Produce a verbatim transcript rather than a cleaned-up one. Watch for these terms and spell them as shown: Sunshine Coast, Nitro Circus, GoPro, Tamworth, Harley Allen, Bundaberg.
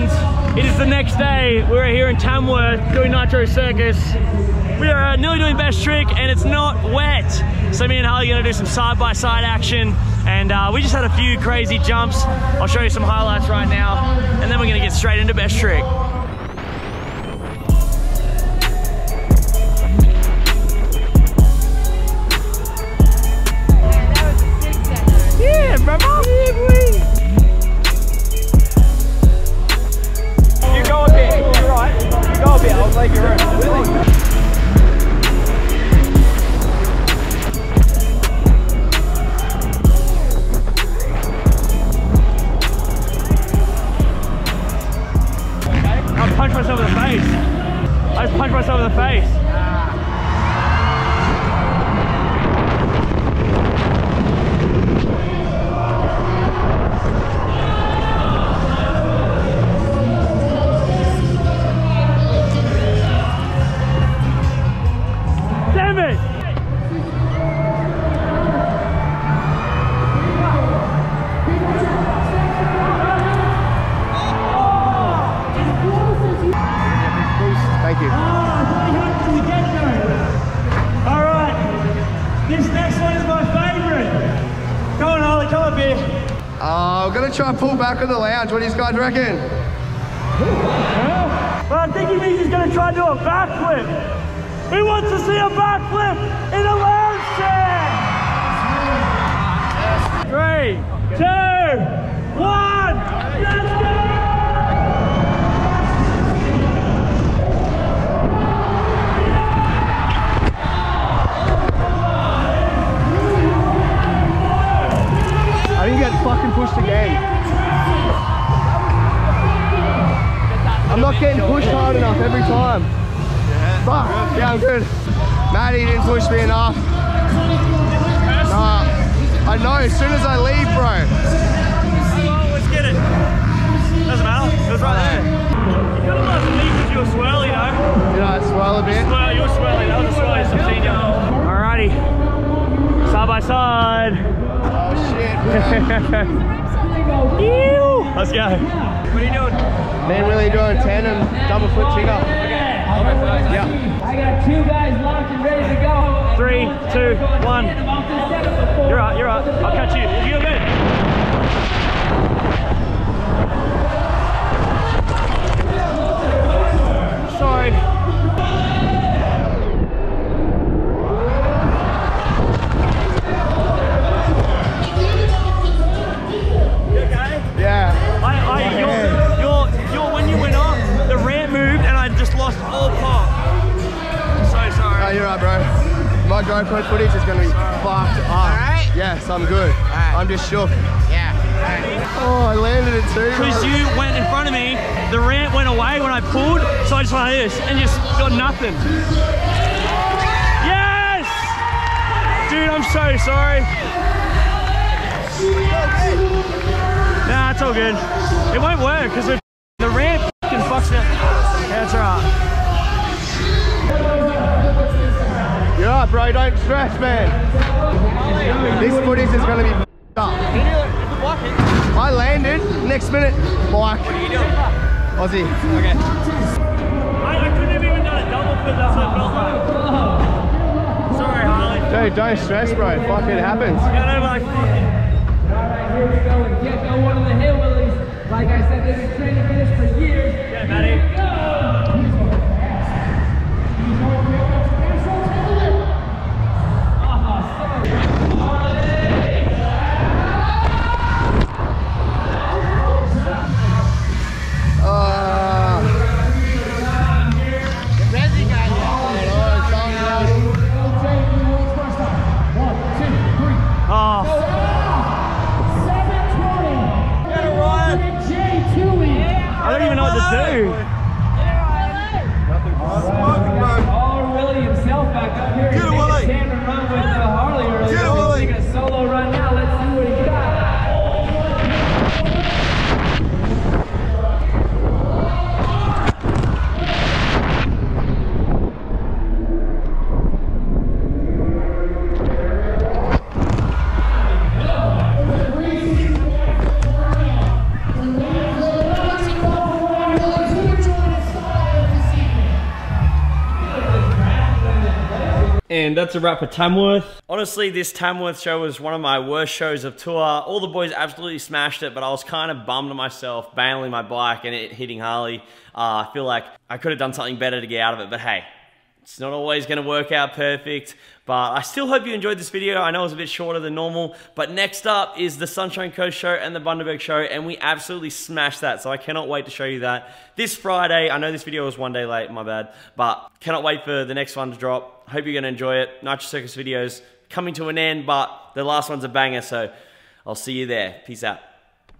legends. It is the next day. We're here in Tamworth doing Nitro Circus. We are nearly doing best trick and it's not wet. So me and Harley are gonna do some side-by-side action, and uh, we just had a few crazy jumps. I'll show you some highlights right now, and then we're gonna get straight into best trick. Yeah, brother. You go a bit, you're right. You go a bit, I'll take your room. Really? I just punched myself in the face. Ah. Damn it! Thank you. Ah, from the get-go. All right, this next one is my favorite. Go on, Harley, come up here. Uh, I'm going to try and pull back on the lounge. What do you guys reckon? Well, I think he means he's going to try and do a backflip. He wants to see a backflip in a lounge chair. Three, two, one, let's go! Fucking pushed again. I'm not getting pushed hard enough every time. Fuck, yeah, I'm good. Maddie didn't push me enough. Nah, I know, as soon as I leave, bro. Let's get it. Doesn't matter, it was right there. You got a lot of leaves if you were swirly, though. Did I swirl a bit? Swirl, you were swirly, that was a swirly senior. Alrighty, side by side. Oh shit, man. Let's go. What are you doing? Man, really doing ten and double foot chigger. Okay. Yeah. I got two guys locked and ready to go. Three, two, one. You're right, you're right. I'll catch you. You go good. GoPro footage is going to be fucked up. Alright? Yes, I'm good. Right. I'm just shook. Yeah. Right. Oh, I landed it too. Because you went in front of me, the ramp went away when I pulled, so I just went like this and just got nothing. Yes! Dude, I'm so sorry. Nah, it's all good. It won't work because the, the ramp fucking fucks me up. Yeah, it's alright. You're up, bro, don't stress, man. This footage is going to be f***ed up. I landed, next minute, bike. What are you doing? Aussie. Okay. I, I couldn't have even done a double for that, so I felt like... Sorry, Harley. Dude, don't stress, bro. Fuck, it happens. Yeah, no, like, fuck it. Alright, here we go. And get no one on the hill, at least. Like I said, they've been training for this for years. Yeah, Matty. I don't even know what to do. And that's a wrap for Tamworth. Honestly, this Tamworth show was one of my worst shows of tour. All the boys absolutely smashed it, but I was kind of bummed at myself, bailing my bike and it hitting Harley. Uh, I feel like I could have done something better to get out of it, but hey, it's not always gonna work out perfect, but I still hope you enjoyed this video. I know it was a bit shorter than normal, but next up is the Sunshine Coast show and the Bundaberg show, and we absolutely smashed that, so I cannot wait to show you that this Friday. I know this video was one day late, my bad, but cannot wait for the next one to drop. Hope you're gonna enjoy it. Nitro Circus videos coming to an end, but the last one's a banger, so I'll see you there. Peace out.